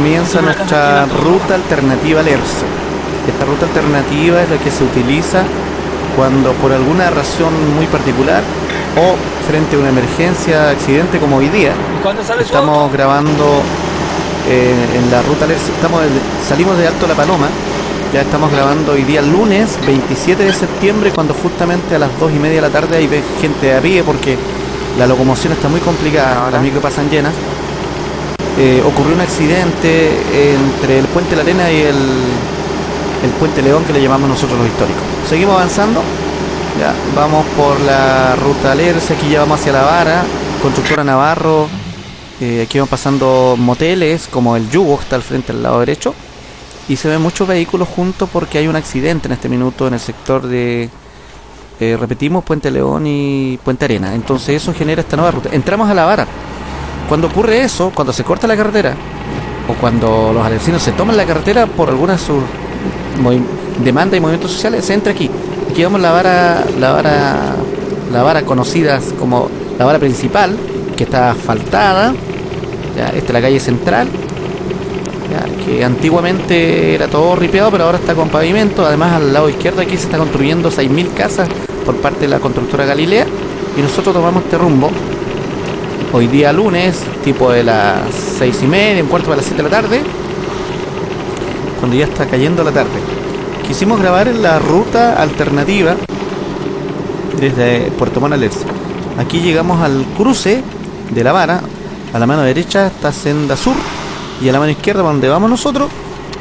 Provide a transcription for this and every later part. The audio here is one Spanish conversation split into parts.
comienza nuestra ruta alternativa al ERSE. Esta ruta alternativa es la que se utiliza cuando por alguna razón muy particular o frente a una emergencia, accidente como hoy día, estamos grabando en la ruta al ERSE. Salimos de Alto La Paloma, ya estamos grabando hoy día lunes 27 de septiembre cuando justamente a las 2:30 de la tarde hay gente a pie porque la locomoción está muy complicada, las micro pasan llenas. Ocurrió un accidente entre el Puente La Arena y el Puente León, que le llamamos nosotros los históricos. Seguimos avanzando, ya vamos por la ruta al ERSE, aquí ya vamos hacia La Vara, Constructora Navarro, aquí vamos pasando moteles como el Yugo, que está al frente al lado derecho, y se ven muchos vehículos juntos porque hay un accidente en este minuto en el sector de... repetimos, Puente León y Puente Arena. Entonces eso genera esta nueva ruta. Entramos a La Vara. Cuando ocurre eso, cuando se corta la carretera o cuando los alercinos se toman la carretera por alguna de sus demandas y movimientos sociales, se entra aquí. Aquí vamos la vara conocida como la Vara principal, que está asfaltada. Ya, esta es la calle central, ya, que antiguamente era todo ripeado, pero ahora está con pavimento. Además, al lado izquierdo aquí se está construyendo 6.000 casas por parte de la constructora Galilea, y nosotros tomamos este rumbo. Hoy día lunes, tipo de las 6:30, un cuarto para las 7 de la tarde, cuando ya está cayendo la tarde. Quisimos grabar en la ruta alternativa desde Puerto Montt al ERSE. Aquí llegamos al cruce de La Vara. A la mano derecha está Senda Sur y a la mano izquierda, donde vamos nosotros,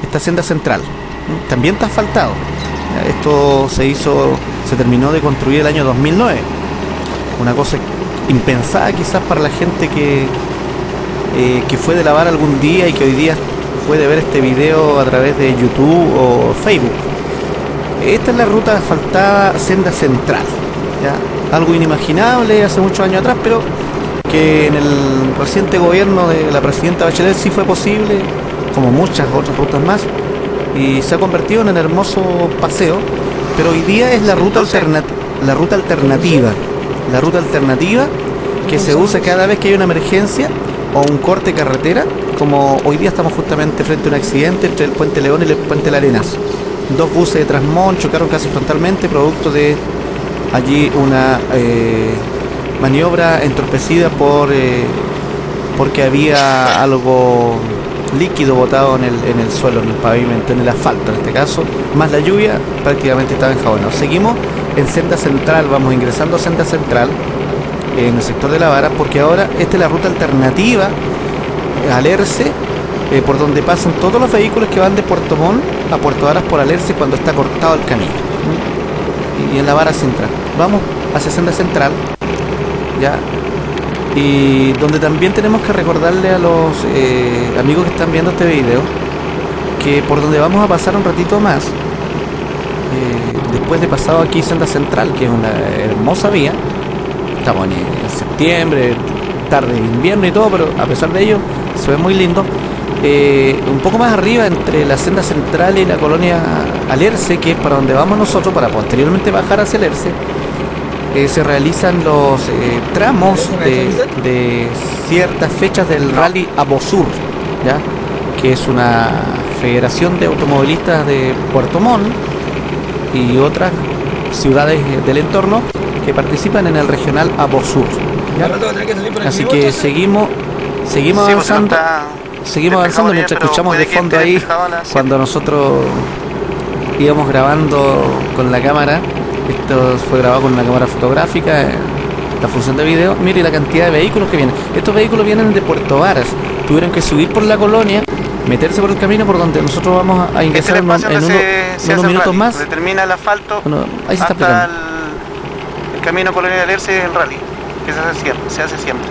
está Senda Central. También está asfaltado. Esto se terminó de construir el año 2009. Una cosa impensada quizás para la gente que fue de La Vara algún día y que hoy día puede ver este video a través de YouTube o Facebook. Esta es la ruta asfaltada Senda Central, ¿ya? Algo inimaginable hace muchos años atrás, pero que en el reciente gobierno de la presidenta Bachelet sí fue posible, como muchas otras rutas más, y se ha convertido en un hermoso paseo. Pero hoy día es la ruta alternativa que se usa cada vez que hay una emergencia o un corte de carretera, como hoy día estamos justamente frente a un accidente entre el Puente León y el Puente La Arena. Dos buses de Trasmón chocaron casi frontalmente, producto de allí una maniobra entorpecida porque había algo líquido botado en el suelo, en el pavimento, en el asfalto en este caso, más la lluvia prácticamente estaba enjabonado. Seguimos en Senda Central, vamos ingresando a Senda Central en el sector de La Vara, porque ahora esta es la ruta alternativa al ERSE, por donde pasan todos los vehículos que van de Puerto Montt a Puerto Varas por al ERSE cuando está cortado el camino. Y en La Vara Central vamos hacia Senda Central, ya, y donde también tenemos que recordarle a los amigos que están viendo este video que por donde vamos a pasar un ratito más, después de pasado aquí Senda Central, que es una hermosa vía. Estamos en septiembre, tarde de invierno y todo, pero a pesar de ello se ve muy lindo. Un poco más arriba, entre la Senda Central y la colonia al ERSE, que es para donde vamos nosotros para posteriormente bajar hacia el ERSE, se realizan los tramos de ciertas fechas del rally Abosur, ¿ya? Que es una federación de automovilistas de Puerto Montt y otras ciudades del entorno que participan en el regional Abosur, ¿ya? Así que seguimos avanzando, mientras escuchamos de fondo ahí cuando nosotros íbamos grabando con la cámara. Esto fue grabado con una cámara fotográfica, la función de video. Mire la cantidad de vehículos que vienen. Estos vehículos vienen de Puerto Varas, tuvieron que subir por la colonia, meterse por el camino por donde nosotros vamos a ingresar unos minutos más. Se termina el asfalto, bueno, ahí se está hasta el camino colonial del ERSE, el rally, que se hace siempre.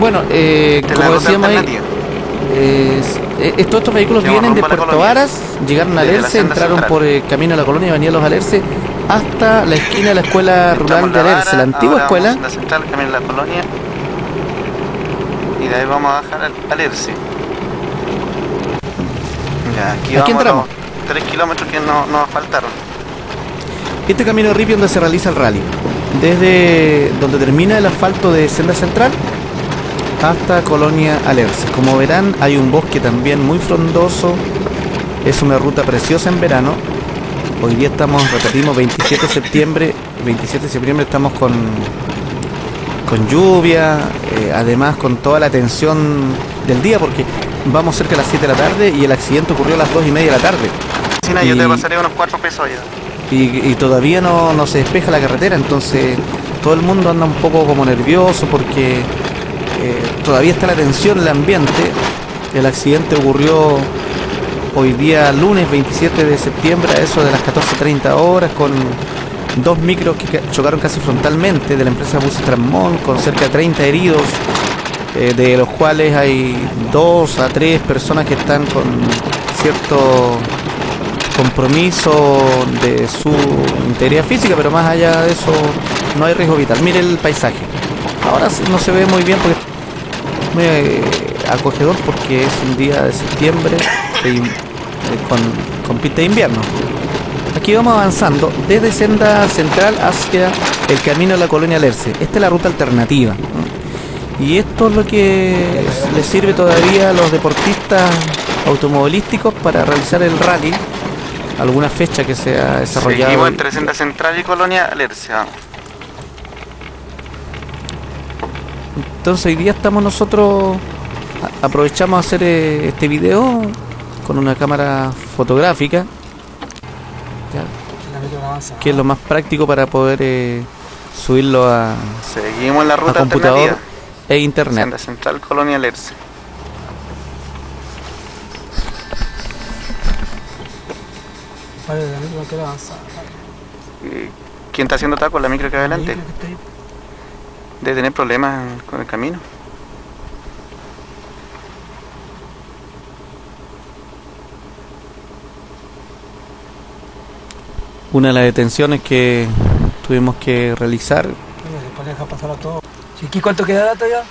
Bueno, como decíamos ahí, estos vehículos vienen de Puerto Varas, llegaron al ERSE, entraron por el camino a la colonia y venían los al ERSE hasta la esquina de la escuela rural de ERSE, la antigua escuela. La central, camino a la colonia, y de ahí vamos a bajar al ERSE. Aquí entramos. 3 kilómetros que nos asfaltaron. Este camino de ripio donde se realiza el rally, desde donde termina el asfalto de Senda Central hasta Colonia Alerce. Como verán, hay un bosque también muy frondoso. Es una ruta preciosa en verano. Hoy día estamos, repetimos, 27 de septiembre. 27 de septiembre estamos con lluvia, además con toda la tensión del día, porque vamos cerca de las 7 de la tarde y el accidente ocurrió a las 2 y media de la tarde. China, yo te pasaré unos 4 pesos ya. Y todavía no se despeja la carretera, entonces todo el mundo anda un poco como nervioso porque todavía está la tensión en el ambiente. El accidente ocurrió hoy día lunes 27 de septiembre a eso de las 14:30 horas, con dos micros que chocaron casi frontalmente de la empresa Buses Trasmón, con cerca de 30 heridos, de los cuales hay 2 a 3 personas que están con cierto compromiso de su integridad física, pero más allá de eso no hay riesgo vital. Mire el paisaje, ahora no se ve muy bien porque es muy acogedor, porque es un día de septiembre con pinta de invierno. Aquí vamos avanzando desde Senda Central hacia el camino de la Colonia Alerce. Esta es la ruta alternativa. Y esto es lo que les sirve todavía a los deportistas automovilísticos para realizar el rally. Alguna fecha que se ha desarrollado. Seguimos entre Senda Central y Colonia Alerce. Vamos. Entonces hoy día estamos nosotros, aprovechamos a hacer este video con una cámara fotográfica, que es lo más práctico para poder subirlo a, seguimos la ruta a computador e internet. Senda Central, Colonia Alerce. ¿Quién está haciendo taco? La micro que va adelante. Debe tener problemas con el camino. Una de las detenciones que tuvimos que realizar. Después deja pasar a todo. Chiqui, ¿cuánto queda todavía?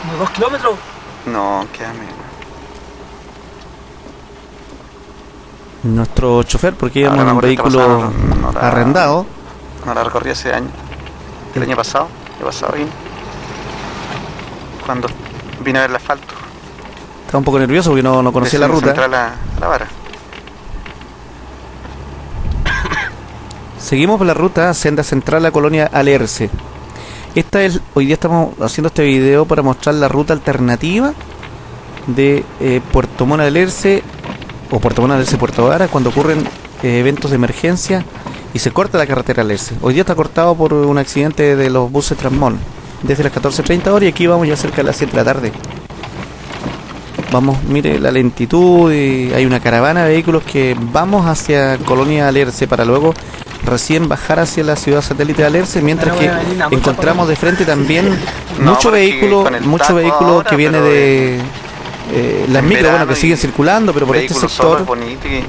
¿Como 2 kilómetros? No, queda menos. Nuestro chofer, porque íbamos en un vehículo arrendado. No la recorrí hace años. El año pasado, cuando vine a ver el asfalto. Estaba un poco nervioso porque no conocía la ruta. La vara. Seguimos por la ruta Senda Central a Colonia Alerce. Esta es, hoy día estamos haciendo este video para mostrar la ruta alternativa de Puerto Montt a Alerce, o Puerto Montt a Alerce Puerto Vara, cuando ocurren eventos de emergencia y se corta la carretera Alerce. Hoy día está cortado por un accidente de los buses Transmont desde las 14:30 horas, y aquí vamos ya cerca de las 7 de la tarde. Vamos, mire la lentitud, y hay una caravana de vehículos que vamos hacia Colonia Alerce para luego recién bajar hacia la ciudad satélite de Alerce, mientras que encontramos de frente también mucho vehículo que viene de las micro, bueno, que siguen circulando, pero por este sector es bonito y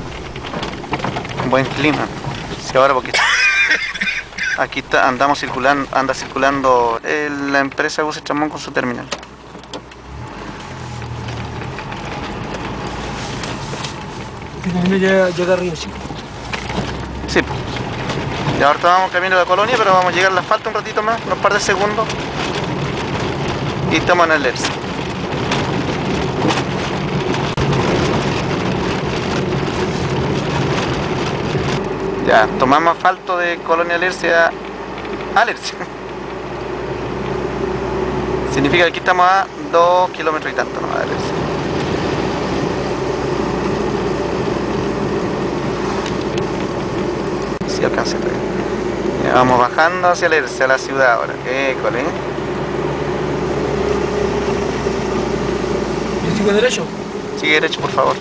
buen clima. Sí, ahora porque aquí anda circulando la empresa Buses Trasmón con su terminal. Llega arriba, chico. Sí. Y ahora vamos camino a la Colonia, pero vamos a llegar al asfalto un ratito más, unos par de segundos. Y estamos en Alerce. Ya, tomamos asfalto de Colonia Alerce a Alerce. Significa que aquí estamos a 2 kilómetros y tanto, ¿no? A Alerce. Si alcancé todavía. Ya vamos bajando hacia Alerce, a la ciudad ahora. École. ¿Yo sigo derecho? Sigue derecho, por favor.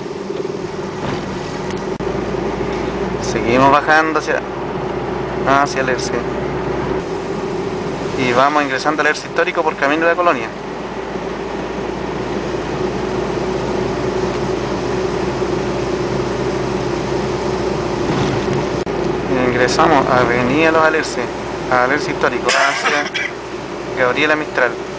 Seguimos bajando hacia Alerce. Y vamos ingresando al Alerce histórico por camino de la Colonia. Ingresamos a Avenida Los Alerce, a Alerce Histórico, hacia Gabriela Mistral.